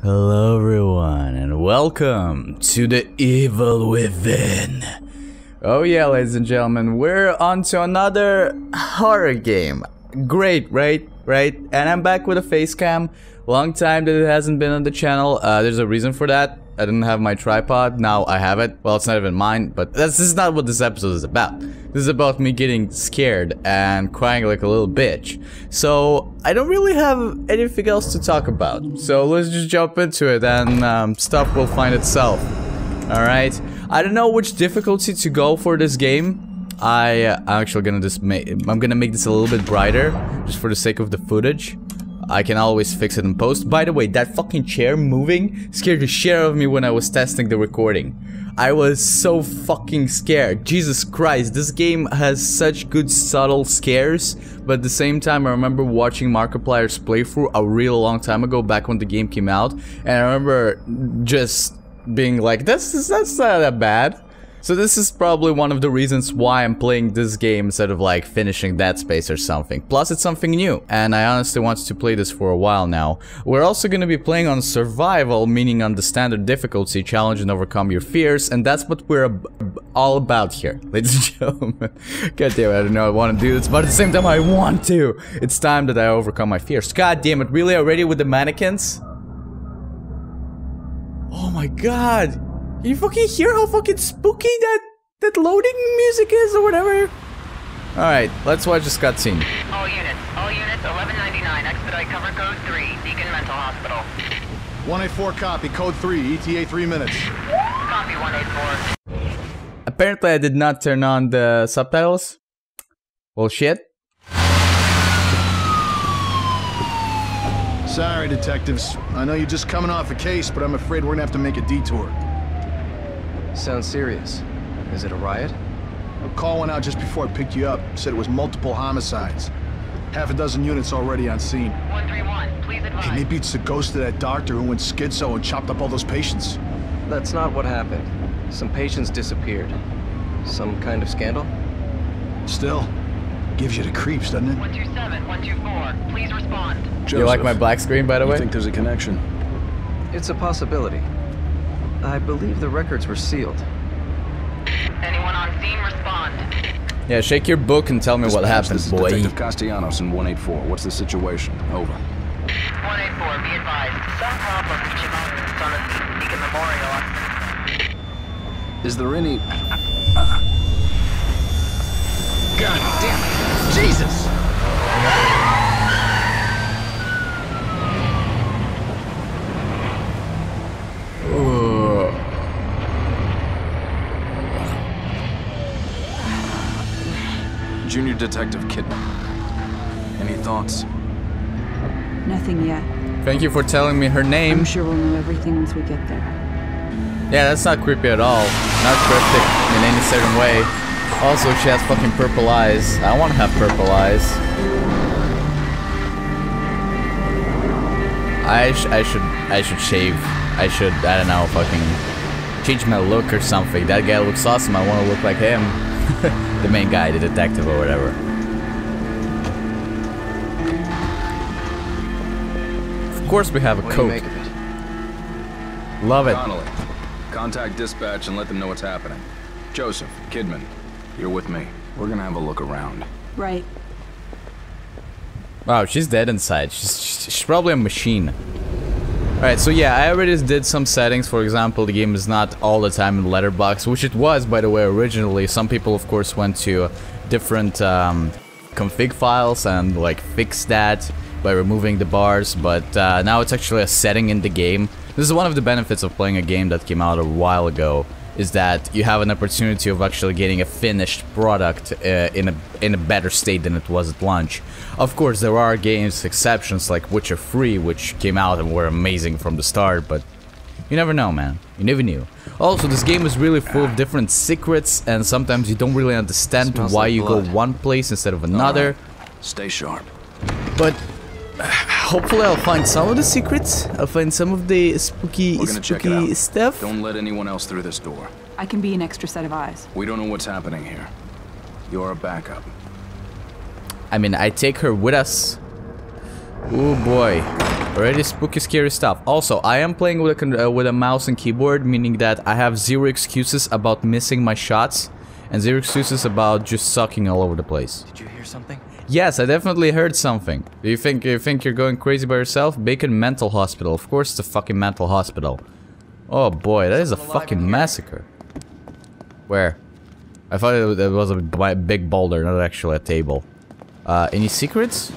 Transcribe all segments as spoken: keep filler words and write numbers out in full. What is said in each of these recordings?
Hello everyone and welcome to The Evil Within. Oh yeah, ladies and gentlemen, we're on to another horror game. Great, right? Right? And I'm back with a face cam. Long time that it hasn't been on the channel. Uh, there's a reason for that. I didn't have my tripod, now I have it. Well, it's not even mine, but this is not what this episode is about. This is about me getting scared and crying like a little bitch. So, I don't really have anything else to talk about. So, let's just jump into it and um, stuff will find itself. Alright. I don't know which difficulty to go for this game. I, uh, I'm actually gonna just make- I'm gonna make this a little bit brighter, just for the sake of the footage. I can always fix it in post. By the way, that fucking chair moving scared the shit out of me when I was testing the recording. I was so fucking scared. Jesus Christ, this game has such good subtle scares. But at the same time, I remember watching Markiplier's playthrough a real long time ago, back when the game came out. And I remember just being like, this is, that's not that bad. So this is probably one of the reasons why I'm playing this game instead of like finishing Dead Space or something. Plus it's something new and I honestly wanted to play this for a while now. We're also gonna be playing on survival, meaning on the standard difficulty, challenge and overcome your fears, and that's what we're ab all about here, ladies and gentlemen. God damn it, I don't know I want to do this, but at the same time I want to! It's time that I overcome my fears. God damn it, really already with the mannequins? Oh my god! You fucking hear how fucking spooky that that loading music is or whatever? Alright, let's watch this cutscene. All units, all units, eleven ninety-nine, expedite cover code three, Deacon Mental Hospital. one eighty-four copy, code three, E T A three minutes. Copy one eighty-four. Apparently I did not turn on the subtitles. Well, shit. Sorry, detectives. I know you're just coming off a case, but I'm afraid we're gonna have to make a detour. Sounds serious. Is it a riot? A call went out just before I picked you up. Said it was multiple homicides. Half a dozen units already on scene. one three one, please advise. Hey, maybe it's the ghost of that doctor who went schizo and chopped up all those patients. That's not what happened. Some patients disappeared. Some kind of scandal? Still, gives you the creeps, doesn't it? one two seven, one two four, please respond. Joseph, you like my black screen, by the way? I think there's a connection. It's a possibility. I believe the records were sealed. Anyone on scene, respond. Yeah, shake your book and tell me what happened, boy. Detective Castellanos in one eighty-four. What's the situation? Over. one eighty-four, be advised. Some problem reaching officers on a Beacon Memorial. Is there any... God damn it! Jesus! Ah! Junior Detective Kidman. Any thoughts? Nothing yet. Thank you for telling me her name. I'm sure we'll know everything once we get there. Yeah, that's not creepy at all. Not cryptic in any certain way. Also, she has fucking purple eyes. I want to have purple eyes. I sh I should I should shave. I should I don't know fucking change my look or something. That guy looks awesome. I want to look like him. The main guy, the detective or whatever. Of course we have a coat. What do you make of it? Love it. Connolly, contact dispatch and let them know what's happening. Joseph, Kidman, you're with me. We're gonna have a look around. Right. Wow, she's dead inside. She's, she's probably a machine. Alright, so yeah, I already did some settings. For example, the game is not all the time in letterbox, which it was, by the way, originally. Some people, of course, went to different um, config files and, like, fixed that by removing the bars, but uh, now it's actually a setting in the game. This is one of the benefits of playing a game that came out a while ago, is that you have an opportunity of actually getting a finished product uh, in a in a better state than it was at launch. Of course, there are games exceptions like Witcher three, which came out and were amazing from the start, but you never know, man. You never knew. Also, this game is really full of different secrets, and sometimes you don't really understand why you go one place instead of another. Stay sharp. But hopefully I'll find some of the secrets. I'll find some of the spooky, spooky stuff. Don't let anyone else through this door. I can be an extra set of eyes. We don't know what's happening here. You're a backup. I mean, I take her with us. Oh boy. Already spooky, scary stuff. Also, I am playing with a, uh, with a mouse and keyboard, meaning that I have zero excuses about missing my shots and zero excuses about just sucking all over the place. Did you hear something? Yes, I definitely heard something. Do you think you think you're going crazy by yourself? Deacon Mental Hospital. Of course it's a fucking mental hospital. Oh boy, that is a fucking massacre. Where? I thought it was a big boulder, not actually a table. Uh, any secrets?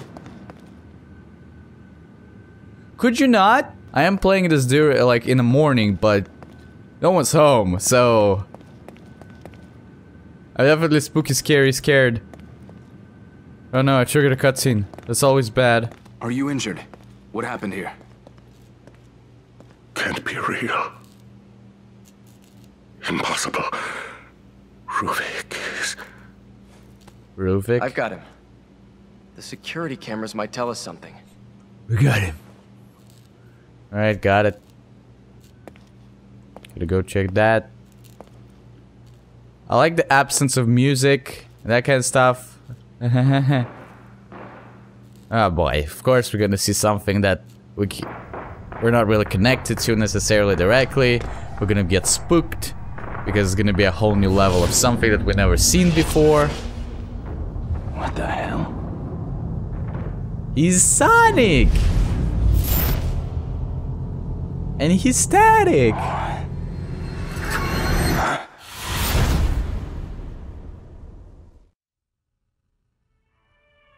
Could you not? I am playing this during, like, in the morning, but no one's home, so... I'm definitely spooky, scary, scared. Oh no, I triggered a cutscene. That's always bad. Are you injured? What happened here? Can't be real. Impossible. Ruvik is... Ruvik? I've got him. The security cameras might tell us something. We got him. Alright, got it. Gotta go check that. I like the absence of music and that kind of stuff. Oh boy, of course we're gonna see something that we we're not really connected to necessarily directly. We're gonna get spooked. Because it's gonna be a whole new level of something that we've never seen before. What the hell? He's Sonic! And he's static!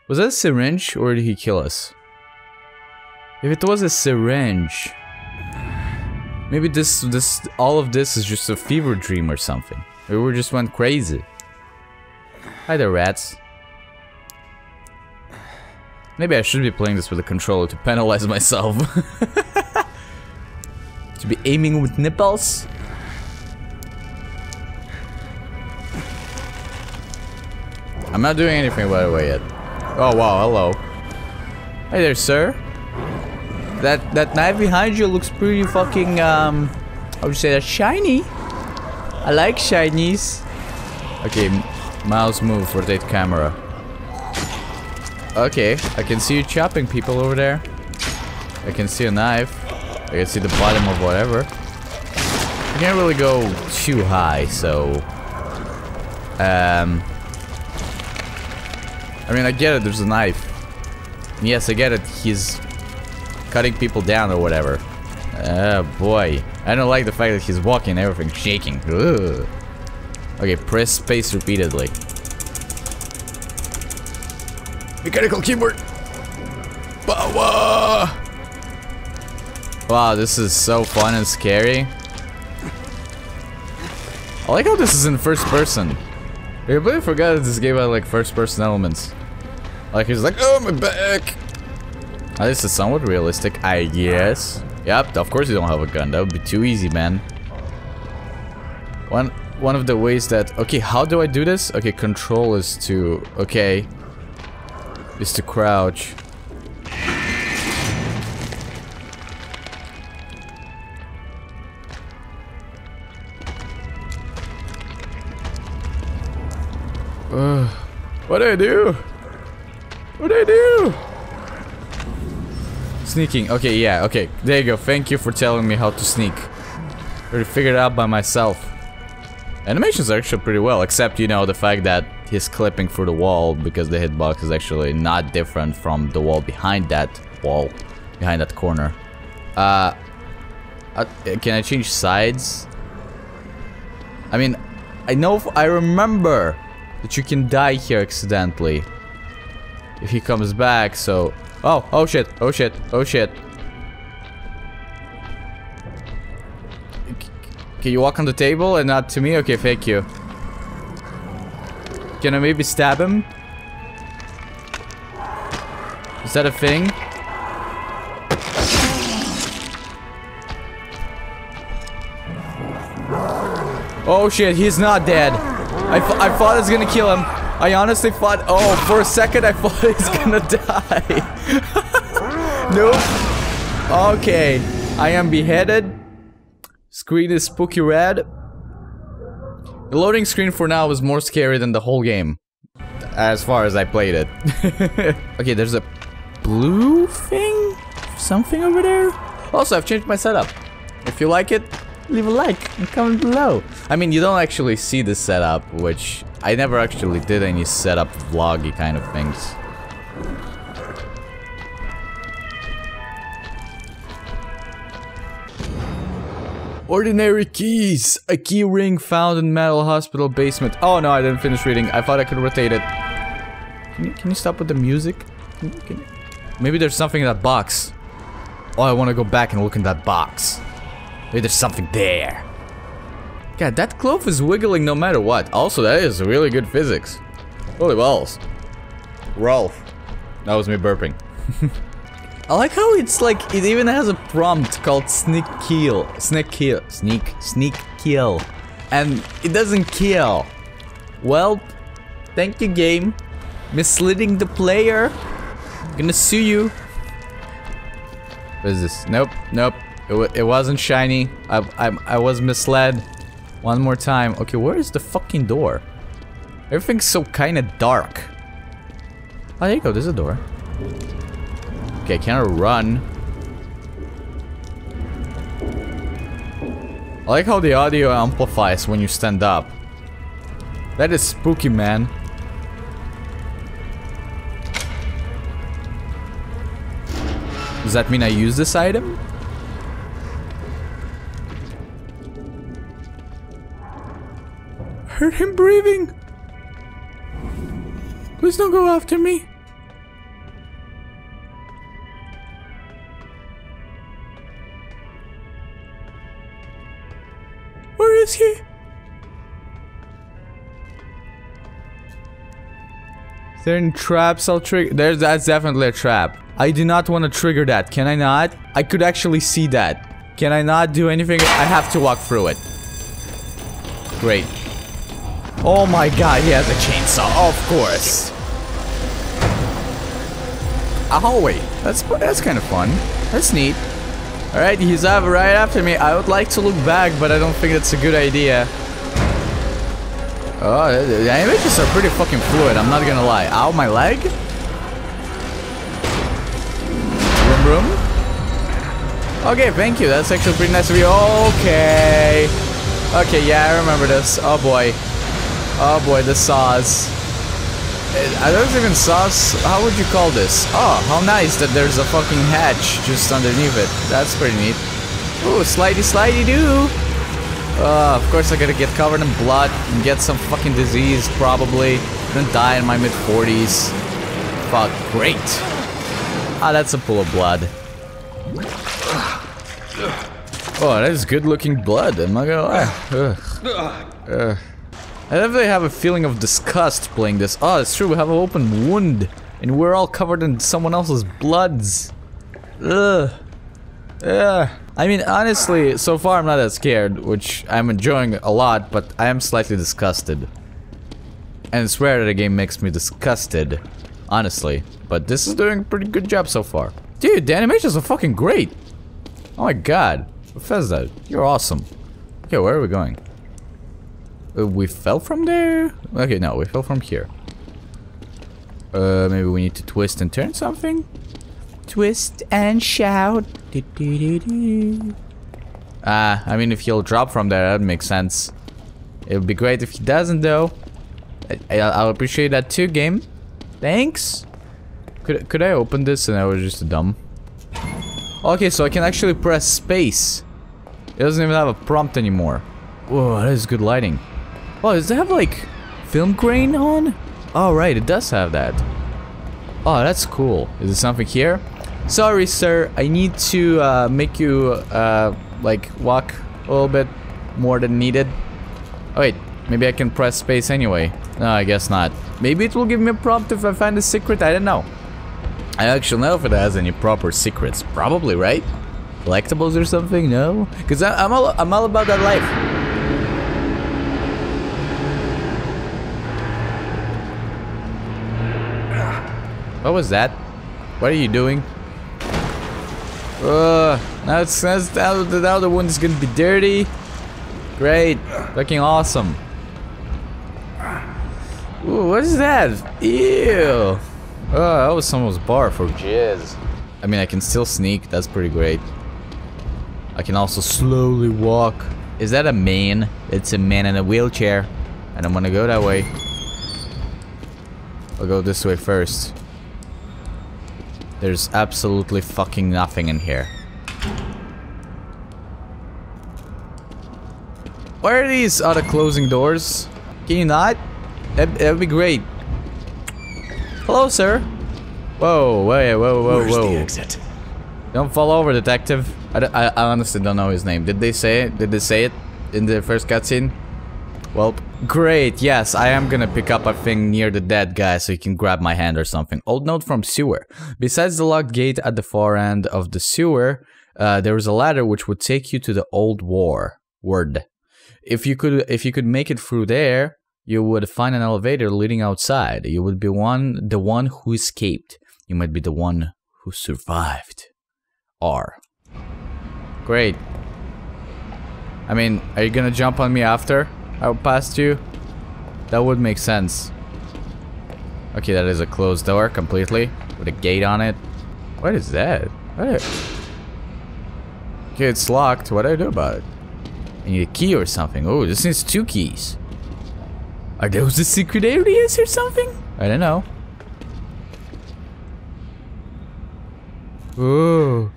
Was that a syringe or did he kill us? If it was a syringe... Maybe this, this, all of this is just a fever dream or something. Maybe we just went crazy. Hi there, rats. Maybe I should be playing this with a controller to penalize myself. To be aiming with nipples. I'm not doing anything by the way yet. Oh wow, hello. Hi there, sir. That that knife behind you looks pretty fucking um I would say that shiny. I like shinies. Okay, mouse move, rotate camera. Okay, I can see you chopping people over there. I can see a knife. I can see the bottom of whatever. You can't really go too high, so um I mean I get it, there's a knife. And yes, I get it, he's cutting people down or whatever. Oh boy. I don't like the fact that he's walking, everything's shaking. Ugh. Okay, press space repeatedly. Mechanical keyboard! Power! Wow, this is so fun and scary. I like how this is in first person. I completely forgot that this game had like first person elements. Like he's like, oh my back! Now, this is somewhat realistic, I guess. Yep, of course you don't have a gun, that would be too easy, man. One one of the ways that... Okay, how do I do this? Okay, control is to... Okay. Is to crouch. Uh, what do I do? What do I do? Sneaking. Okay, yeah, okay. There you go. Thank you for telling me how to sneak. I already figured it out by myself. Animations are actually pretty well, except, you know, the fact that he's clipping through the wall because the hitbox is actually not different from the wall behind that wall, behind that corner. Uh, uh can I change sides? I mean, I know, if I remember that you can die here accidentally if he comes back, so... Oh, oh shit, oh shit, oh shit. Can you walk on the table and not to me? Okay, thank you. Can I maybe stab him? Is that a thing? Oh shit, he's not dead. I, I thought I was gonna kill him. I honestly thought, oh, for a second I thought he's gonna die. Nope. Okay. I am beheaded. Screen is spooky red. The loading screen for now was more scary than the whole game. As far as I played it. Okay, there's a blue thing? something over there? Also, I've changed my setup. If you like it, leave a like and comment below. I mean, you don't actually see the setup, which I never actually did any setup vloggy kind of things. Ordinary keys! A key ring found in Mental Hospital basement. Oh no, I didn't finish reading. I thought I could rotate it. Can you, can you stop with the music? Can you, can you? Maybe there's something in that box. Oh, I want to go back and look in that box. Maybe there's something there. God, that cloth is wiggling no matter what. Also, that is really good physics. Holy balls. Rolf. That was me burping. I like how it's like, it even has a prompt called sneak kill. Sneak kill. Sneak. Sneak kill. And it doesn't kill. Well, thank you, game. Misleading the player. I'm gonna sue you. What is this? Nope. Nope. It, w it wasn't shiny. I, I, I was misled. One more time. Okay, where is the fucking door? Everything's so kinda dark. Oh, there you go. There's a door. Okay, can I run? I like how the audio amplifies when you stand up. That is spooky, man. Does that mean I use this item? I heard him breathing. Please don't go after me. Is he? Is there any traps I'll trigger? There's, that's definitely a trap. I do not want to trigger that. Can I not? I could actually see that. Can I not do anything? I have to walk through it. Great. Oh my god, he has a chainsaw. Of course. Oh wait, that's that's kind of fun. That's neat. Alright, he's up right after me. I would like to look back, but I don't think that's a good idea. Oh, the images are pretty fucking fluid, I'm not gonna lie. Ow, my leg? Room, room? Okay, thank you. That's actually pretty nice of you. Okay. Okay, yeah, I remember this. Oh boy. Oh boy, the saws. Are those even sauce? How would you call this? Oh, how nice that there's a fucking hatch just underneath it. That's pretty neat. Ooh, slidey slidey doo! Uh, of course I gotta get covered in blood and get some fucking disease, probably. Then die in my mid forties. Fuck, great. Ah, that's a pool of blood. Oh, that is good looking blood, I'm not gonna lie. Ugh. Ugh. I definitely have a feeling of disgust playing this. Oh, it's true, we have an open wound. And we're all covered in someone else's bloods. Ugh. Ugh. I mean, honestly, so far I'm not that scared, which I'm enjoying a lot, but I am slightly disgusted. And it's rare that a game makes me disgusted, honestly. But this is doing a pretty good job so far. Dude, the animations are fucking great! Oh my god. Bethesda, you're awesome. Okay, where are we going? We fell from there? Okay, no, we fell from here. Uh, maybe we need to twist and turn something? Twist and shout. Do, do, do, do. Ah, I mean, if he'll drop from there, that makes sense. It would be great if he doesn't, though. I, I, I'll appreciate that too, game. Thanks. Could, could I open this and I was just dumb? Okay, so I can actually press space. It doesn't even have a prompt anymore. Whoa, that is good lighting. Oh, does it have like film grain on? Oh, right, it does have that. Oh, that's cool. Is there something here? Sorry, sir. I need to uh, make you uh, like walk a little bit more than needed. Oh, wait, maybe I can press space anyway. No, I guess not. Maybe it will give me a prompt if I find a secret. I don't know. I actually know if it has any proper secrets. Probably, right? Collectibles or something? No? Because I'm all, I'm all about that life. What was that? What are you doing? Uh, now it's, now it's now the other one's gonna be dirty. Great, looking awesome. Ooh, what is that? Ew. Oh, that was someone's bar for jizz. I mean, I can still sneak. That's pretty great. I can also slowly walk. Is that a man? It's a man in a wheelchair. And I'm gonna go that way. I'll go this way first. There's absolutely fucking nothing in here. Where are these other closing doors? Can you not? That'd, that'd be great. Hello, sir. Whoa, wait, whoa, whoa, Where's whoa. Where's the exit? Don't fall over, detective. I, I, I honestly don't know his name. Did they say it? Did they say it in the first cutscene? Well, great. Yes, I am gonna pick up a thing near the dead guy so he can grab my hand or something. Old note from sewer. Besides the locked gate at the far end of the sewer, uh, there is a ladder which would take you to the old war. Word. If you could, if you could make it through there, you would find an elevator leading outside. You would be one, the one who escaped. You might be the one who survived. R. Great. I mean, are you gonna jump on me after I passed you? That would make sense. Okay, that is a closed door completely with a gate on it. What is that? What are... Okay, it's locked. What do I do about it? I need a key or something. Oh, this needs two keys. Are those the secret areas or something? I don't know. Ooh.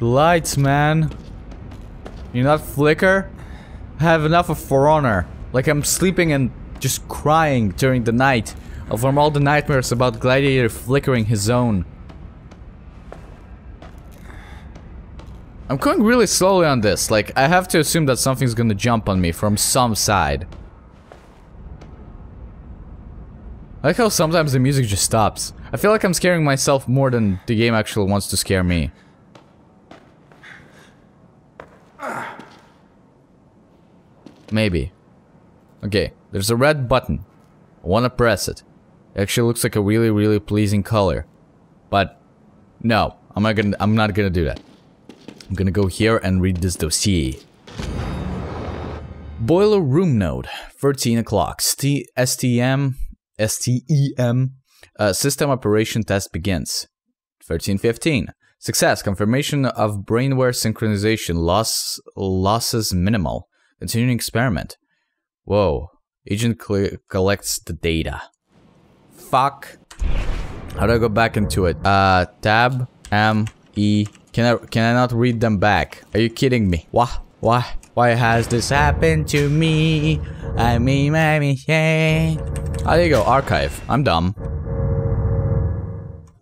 Lights, man. You not flicker? I have enough of For Honor. Like, I'm sleeping and just crying during the night from all the nightmares about Gladiator flickering his own. I'm going really slowly on this, like, I have to assume that something's gonna jump on me from some side. I like how sometimes the music just stops. I feel like I'm scaring myself more than the game actually wants to scare me. Maybe. Okay, there's a red button. I wanna press it. It actually looks like a really, really pleasing color. But, no, I'm not gonna, I'm not gonna do that. I'm gonna go here and read this dossier. Boiler room note, thirteen o'clock. S T M, S T E M, uh, system operation test begins. thirteen fifteen. Success, confirmation of brainware synchronization, loss, losses minimal. Continuing experiment. Whoa, agent collects the data. Fuck. How do I go back into it? Uh, tab, M, E. Can I, can I not read them back? Are you kidding me? Why? Why? Why has this happened to me? I mean, my mistake. Oh, there you go. Archive. I'm dumb.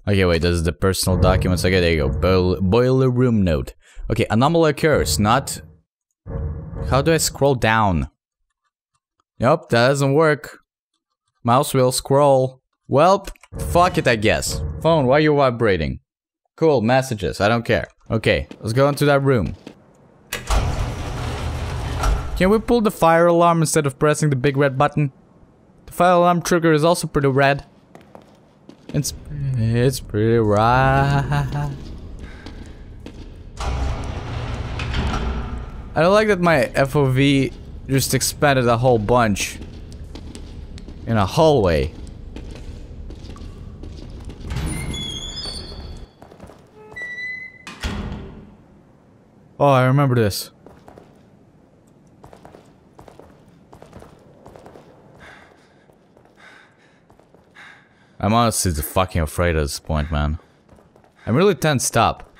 Okay, wait. This is the personal documents. Okay, there you go. Boil, boiler room note. Okay, anomaly occurs. Not... How do I scroll down? Nope, that doesn't work. Mouse wheel scroll. Well, fuck it, I guess. Phone, why are you vibrating? Cool, messages, I don't care. Okay, let's go into that room. Can we pull the fire alarm instead of pressing the big red button? The fire alarm trigger is also pretty red. It's... it's pretty right. I don't like that my F O V just expanded a whole bunch in a hallway. Oh, I remember this. I'm honestly fucking afraid at this point, man. I'm really tensed up.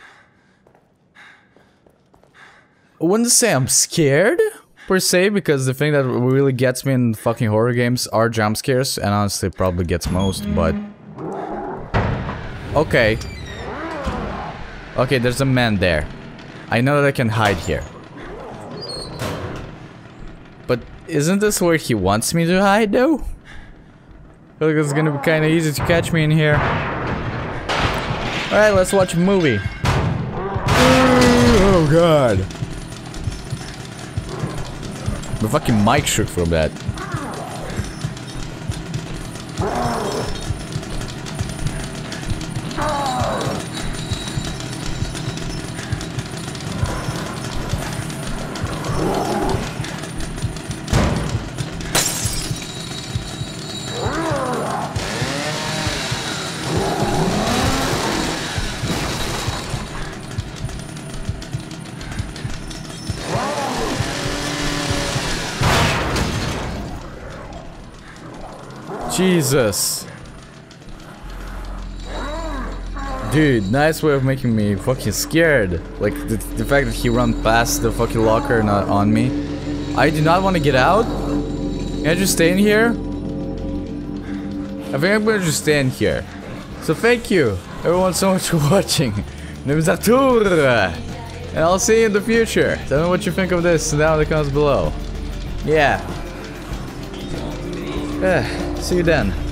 I wouldn't say I'm scared, per se, because the thing that really gets me in fucking horror games are jump scares, and honestly probably gets most, but... Okay. Okay, there's a man there. I know that I can hide here. But isn't this where he wants me to hide, though? I feel like it's gonna be kinda easy to catch me in here. Alright, let's watch a movie. Oh god. The fucking mic shook from that. Jesus. Dude, nice way of making me fucking scared. Like, the, the fact that he ran past the fucking locker not on me. I do not want to get out. Can I just stay in here? I think I'm gonna just stay in here. So thank you, everyone, so much for watching. My name is Artur, and I'll see you in the future. Tell me what you think of this down in the comments below. Yeah. Yeah, see you then.